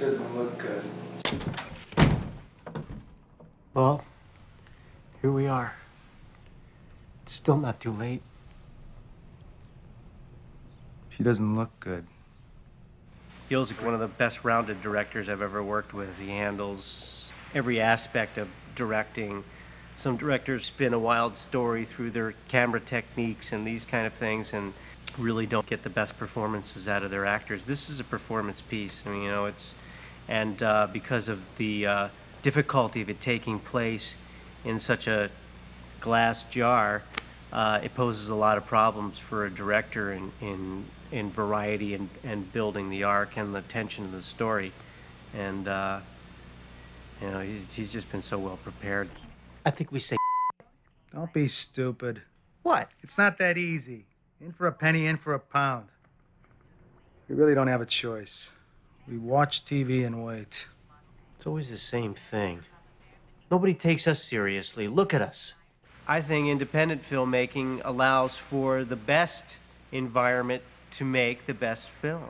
doesn't look good. Well, here we are. It's still not too late. She doesn't look good. Gil's one of the best rounded directors I've ever worked with. He handles every aspect of directing. Some directors spin a wild story through their camera techniques and these kind of things and really don't get the best performances out of their actors. This is a performance piece. I mean, you know, it's, and because of the difficulty of it taking place in such a glass jar, it poses a lot of problems for a director in variety and building the arc and the tension of the story. And, you know, he's just been so well prepared. I think we say. Don't be stupid. What? It's not that easy. In for a penny, in for a pound. We really don't have a choice. We watch TV and wait. It's always the same thing. Nobody takes us seriously. Look at us. I think independent filmmaking allows for the best environment to make the best films.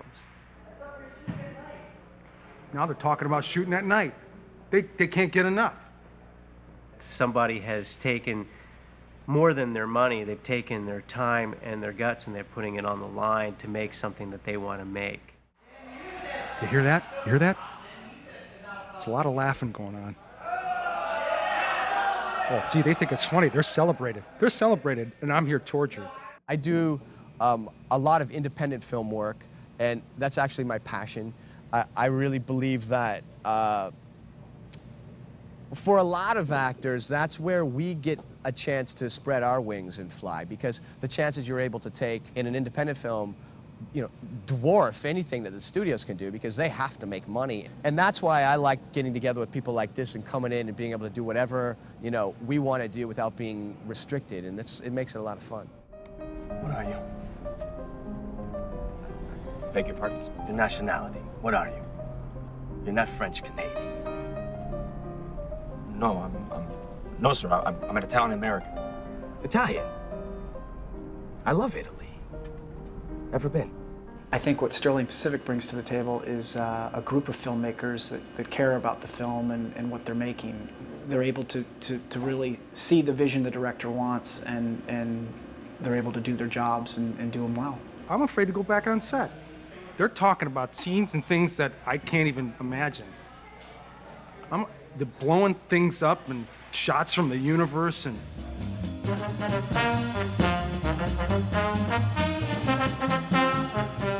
Now they're talking about shooting at night. They can't get enough. Somebody has taken more than their money, they've taken their time and their guts, and they're putting it on the line to make something that they want to make. You hear that? You hear that? There's a lot of laughing going on. Oh, gee, they think it's funny. They're celebrated. They're celebrated, and I'm here tortured. I do a lot of independent film work, and that's actually my passion. I really believe that for a lot of actors, that's where we get a chance to spread our wings and fly, because the chances you're able to take in an independent film, you know, dwarf anything that the studios can do, because they have to make money. And that's why I like getting together with people like this and coming in and being able to do whatever, you know, we want to do without being restricted, and it makes it a lot of fun. What are you? Beg your pardon? Your nationality. What are you? You're not French-Canadian. No, no, sir, I'm an Italian-American. Italian? I love Italy. Never been. I think what Sterling Pacific brings to the table is a group of filmmakers that care about the film and what they're making. They're able to really see the vision the director wants, and they're able to do their jobs and do them well. I'm afraid to go back on set. They're talking about scenes and things that I can't even imagine. They're blowing things up and shots from the universe and...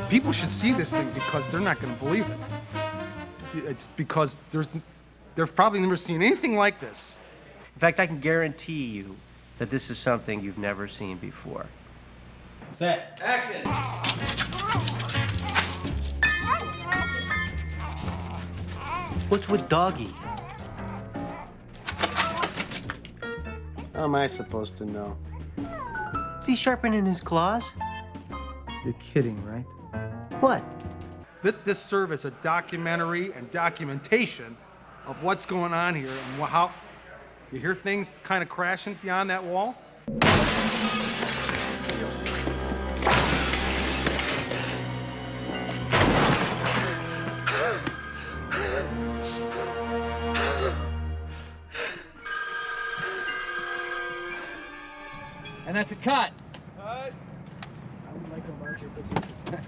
People should see this thing because they're not going to believe it. It's because they've probably never seen anything like this. In fact, I can guarantee you that this is something you've never seen before. Set. Action! What's with Doggy? How am I supposed to know? Is he sharpening his claws? You're kidding, right? What? This serves as a documentary and documentation of what's going on here and how you hear things kind of crashing beyond that wall. And that's a cut. Cut. I would like a larger position.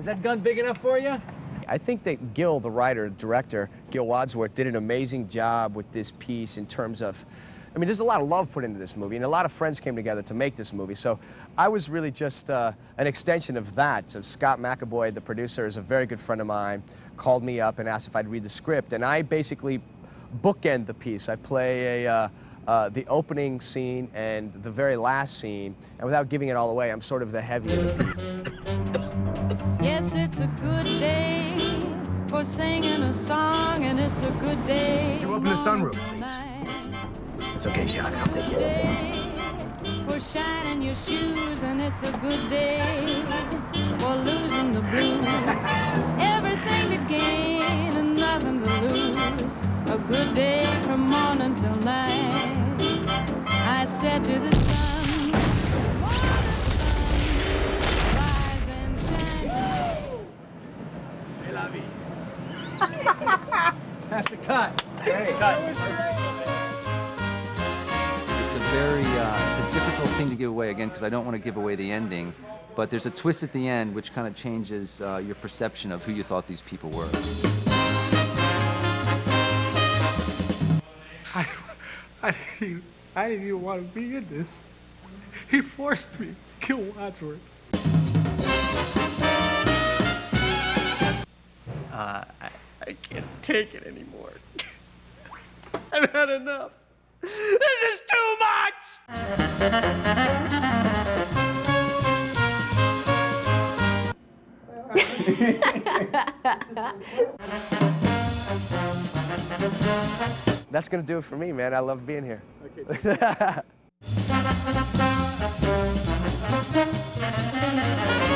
Is that gun big enough for you? I think that Gil, the writer, director, Gil Wadsworth, did an amazing job with this piece in terms of, I mean, there's a lot of love put into this movie, and a lot of friends came together to make this movie. So I was really just an extension of that. So Scott McAvoy, the producer, is a very good friend of mine, called me up and asked if I'd read the script. And I basically bookend the piece. I play the opening scene and the very last scene, and without giving it all away, I'm sort of the heavy of the piece. Yes, it's a good day for singing a song, and it's a good day. Can you open the sunroof, please? It's okay, Sean, I'll take care of it. For shining your shoes, and it's a good day for losing the blues. Everything to gain and nothing to lose. A good day from morning till night. I said to the sun, rise and shine. C'est la vie. That's a cut. Hey. It's a very it's a difficult thing to give away, again, because I don't want to give away the ending. But there's a twist at the end which kind of changes your perception of who you thought these people were. I didn't even want to be in this. He forced me, Gil Wadsworth. I can't take it anymore. I've had enough. This is too much! That's gonna do it for me, man. I love being here. Okay.